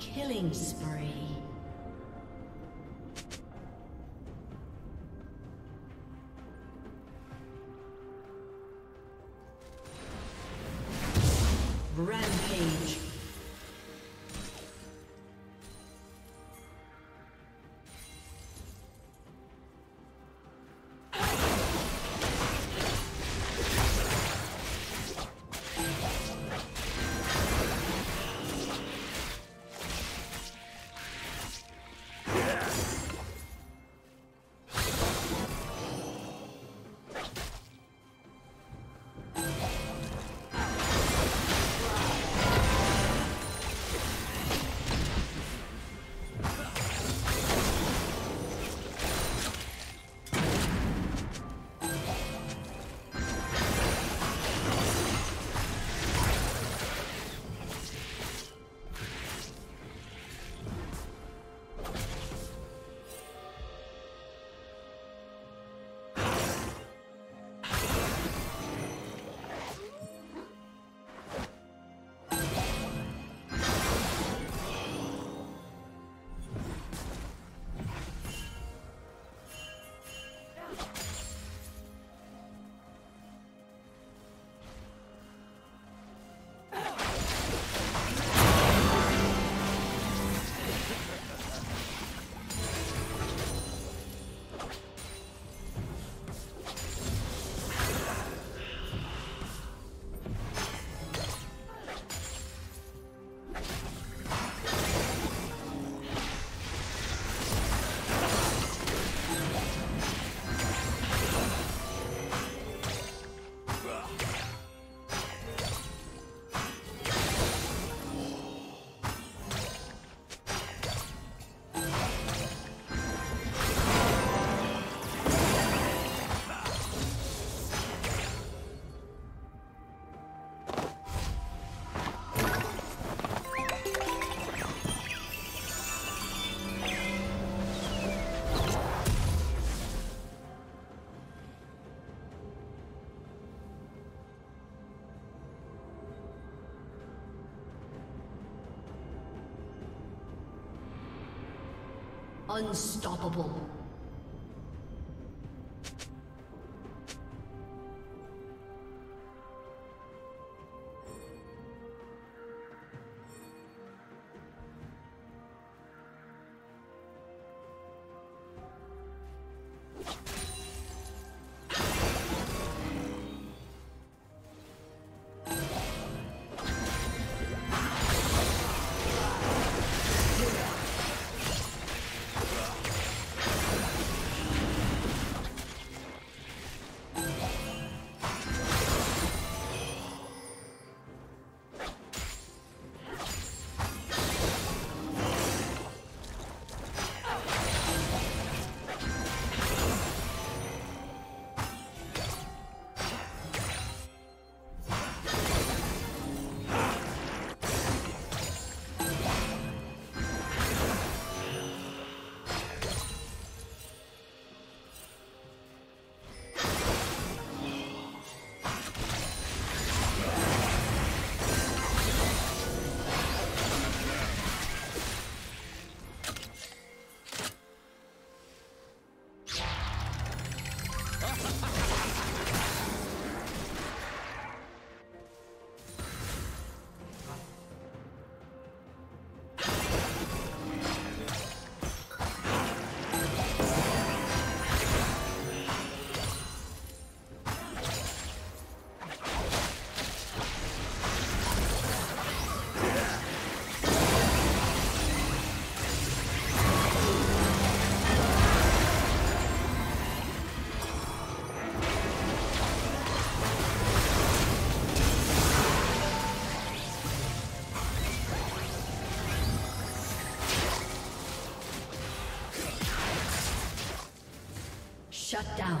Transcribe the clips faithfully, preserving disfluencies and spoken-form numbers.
Killing spree. Rampage. Unstoppable. Shut down.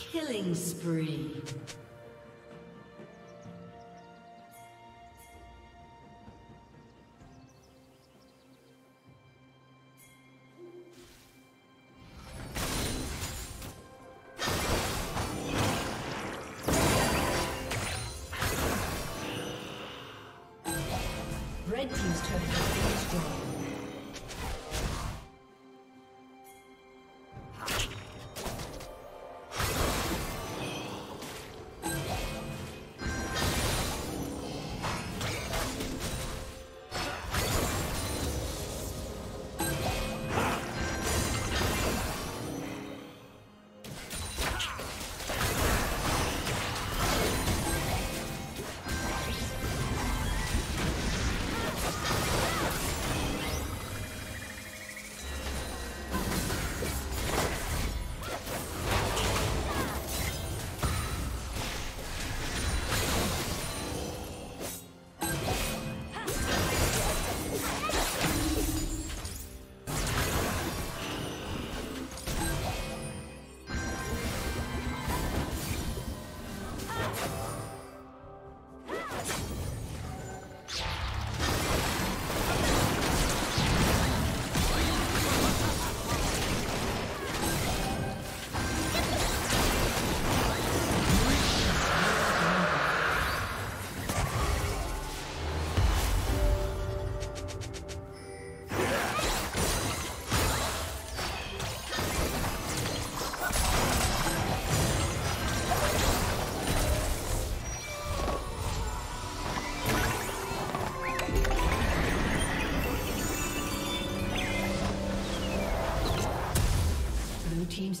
Killing spree. team's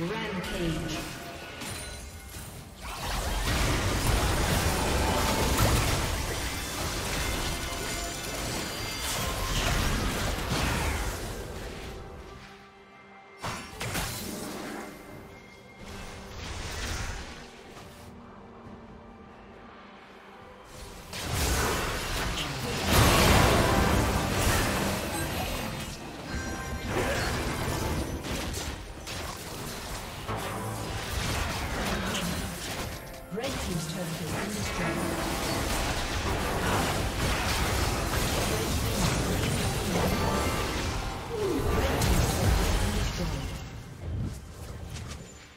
Rampage.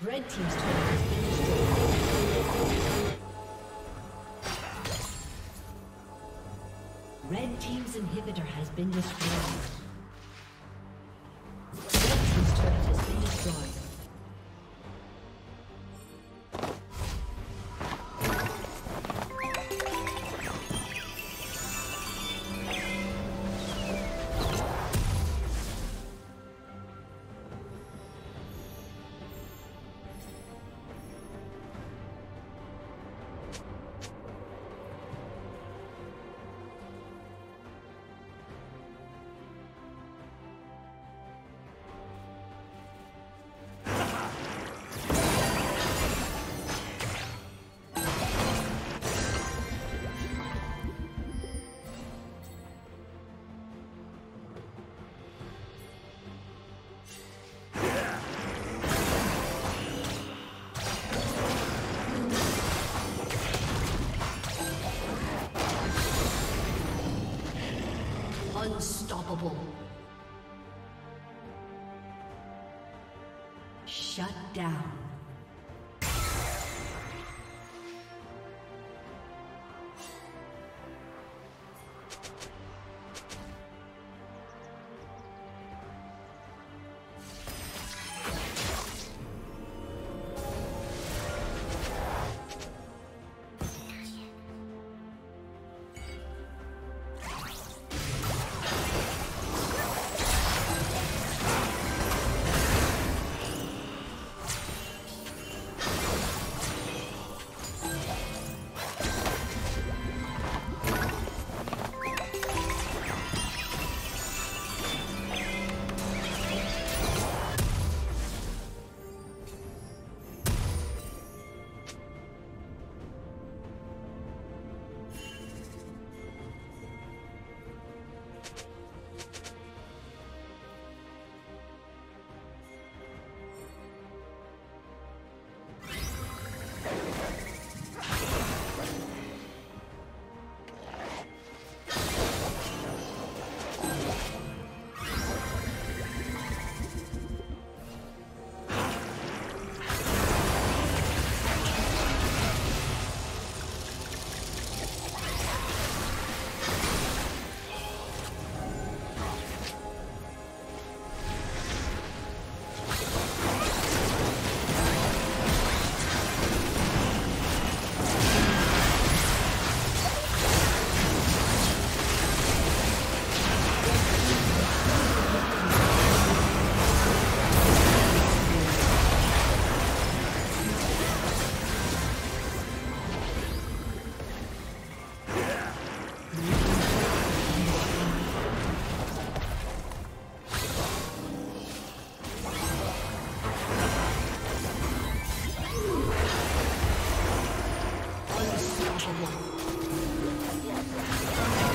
Red team's turret has been destroyed. Red team's inhibitor has been destroyed. Red team's turret has been destroyed. Unstoppable. Shut down. Production Line.